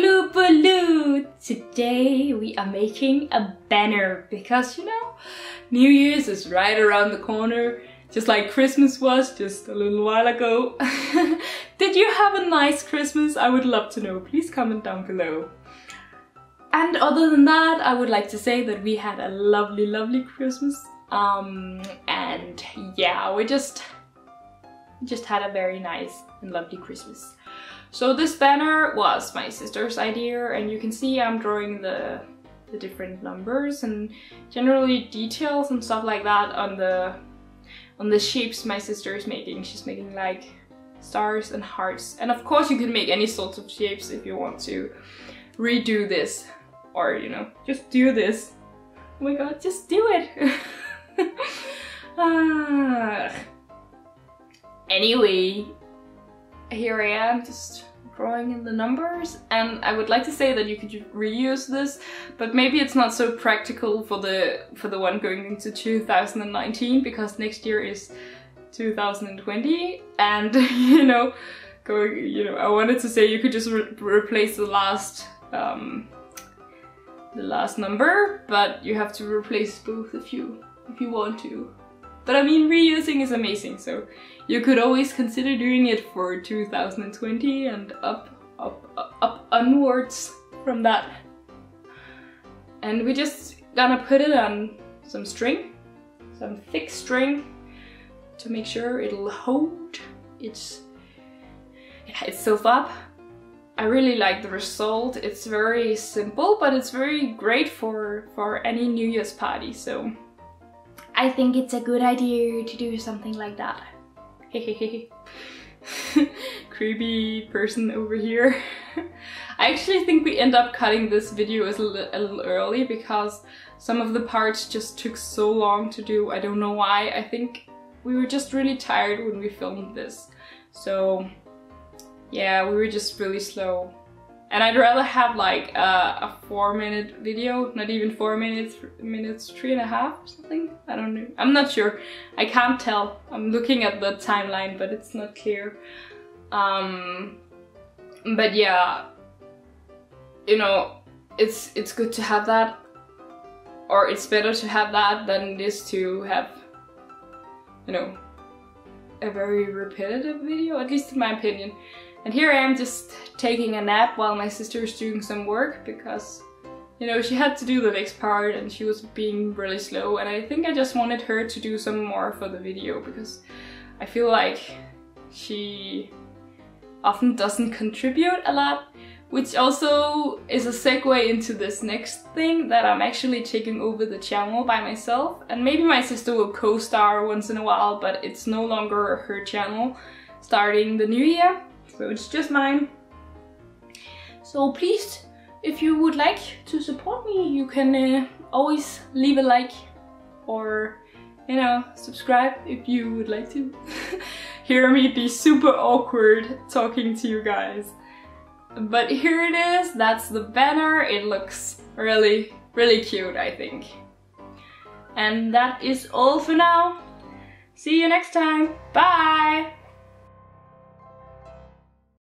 Hulu Baloo! Today we are making a banner because, you know, New Year's is right around the corner, just like Christmas was just a little while ago. Did you have a nice Christmas? I would love to know. Please comment down below. And other than that, I would like to say that we had a lovely, lovely Christmas. And yeah, we just had a very nice and lovely Christmas. So this banner was my sister's idea, and you can see I'm drawing the different numbers and generally details and stuff like that on the shapes my sister is making. She's making like stars and hearts, and of course you can make any sorts of shapes if you want to redo this, or you know, just do this. Oh my god, just do it! Anyway, here I am just drawing in the numbers, and I would like to say that you could reuse this, but maybe it's not so practical for the one going into 2019, because next year is 2020, and you know, I wanted to say you could just replace the last number, but you have to replace both if you want to. But I mean, reusing is amazing, so you could always consider doing it for 2020 and up onwards from that. And we're just gonna put it on some string, some thick string, to make sure it'll hold itself up. I really like the result. It's very simple, but it's very great for any New Year's party, so I think it's a good idea to do something like that. Hehehe. Creepy person over here. I actually think we end up cutting this video a little early because some of the parts just took so long to do. I don't know why. I think we were just really tired when we filmed this. So yeah, we were just really slow. And I'd rather have like a 4-minute video, not even 4 minutes, 3 and a half or something. I don't know. I'm not sure. I can't tell. I'm looking at the timeline, but it's not clear. But yeah, you know, it's good to have that, or it's better to have that than it is to have, you know, a very repetitive video, at least in my opinion. And here I am just taking a nap while my sister is doing some work because, you know, she had to do the next part and she was being really slow, and I think I just wanted her to do some more for the video because I feel like she often doesn't contribute a lot, which also is a segue into this next thing, that I'm actually taking over the channel by myself, and maybe my sister will co-star once in a while, but it's no longer her channel starting the new year. So it's just mine. So please, if you would like to support me, you can always leave a like, or you know, subscribe if you would like to hear me be super awkward talking to you guys. But here it is, that's the banner. It looks really, really cute, I think. And that is all for now. See you next time. Bye!